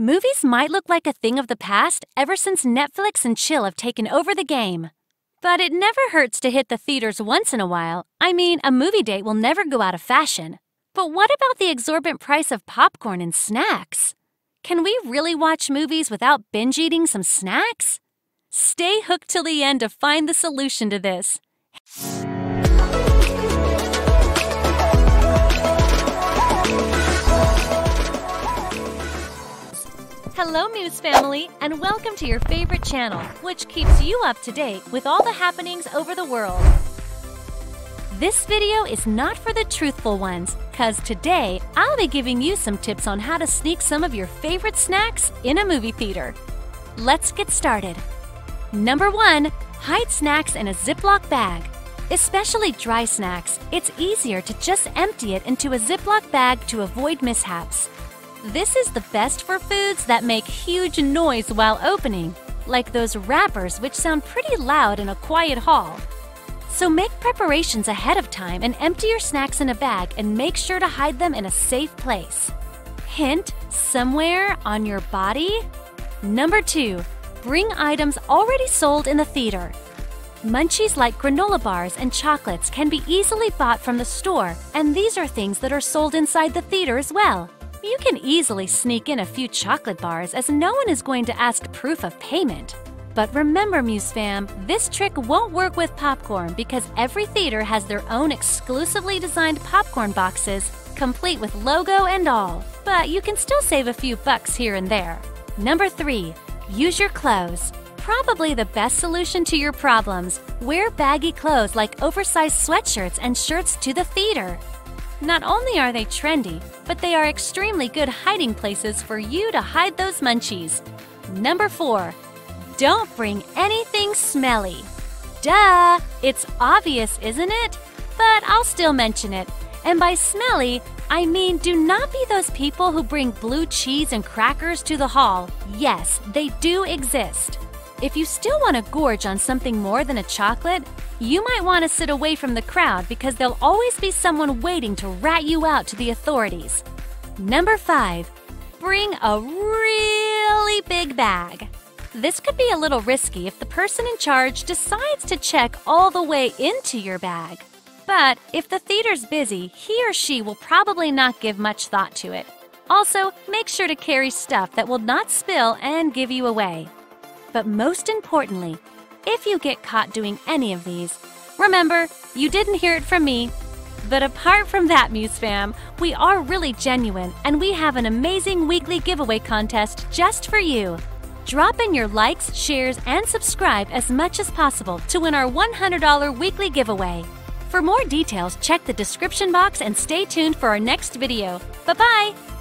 Movies might look like a thing of the past ever since Netflix and chill have taken over the game. But it never hurts to hit the theaters once in a while. I mean, a movie date will never go out of fashion. But what about the exorbitant price of popcorn and snacks? Can we really watch movies without binge eating some snacks? Stay hooked till the end to find the solution to this. Hello, Muze family, and welcome to your favorite channel, which keeps you up to date with all the happenings over the world. This video is not for the truthful ones, cause today I'll be giving you some tips on how to sneak some of your favorite snacks in a movie theater. Let's get started. Number 1. Hide snacks in a Ziploc bag. Especially dry snacks, it's easier to just empty it into a Ziploc bag to avoid mishaps. This is the best for foods that make huge noise while opening, like those wrappers which sound pretty loud in a quiet hall. So make preparations ahead of time and empty your snacks in a bag and make sure to hide them in a safe place. Hint, somewhere on your body? Number 2. Bring items already sold in the theater. Munchies like granola bars and chocolates can be easily bought from the store, and these are things that are sold inside the theater as well. You can easily sneak in a few chocolate bars as no one is going to ask proof of payment. But remember, Muze fam, this trick won't work with popcorn because every theater has their own exclusively designed popcorn boxes, complete with logo and all. But you can still save a few bucks here and there. Number 3. Use your clothes. Probably the best solution to your problems. Wear baggy clothes like oversized sweatshirts and shirts to the theater. Not only are they trendy, but they are extremely good hiding places for you to hide those munchies. Number 4. Don't bring anything smelly. Duh! It's obvious, isn't it? But I'll still mention it. And by smelly, I mean do not be those people who bring blue cheese and crackers to the hall. Yes, they do exist. If you still want to gorge on something more than a chocolate, you might want to sit away from the crowd because there'll always be someone waiting to rat you out to the authorities. Number 5. Bring a really big bag. This could be a little risky if the person in charge decides to check all the way into your bag. But if the theater's busy, he or she will probably not give much thought to it. Also, make sure to carry stuff that will not spill and give you away. But most importantly, if you get caught doing any of these, remember, you didn't hear it from me. But apart from that, Muze fam, we are really genuine and we have an amazing weekly giveaway contest just for you. Drop in your likes, shares, and subscribe as much as possible to win our $100 weekly giveaway. For more details, check the description box and stay tuned for our next video. Bye-bye!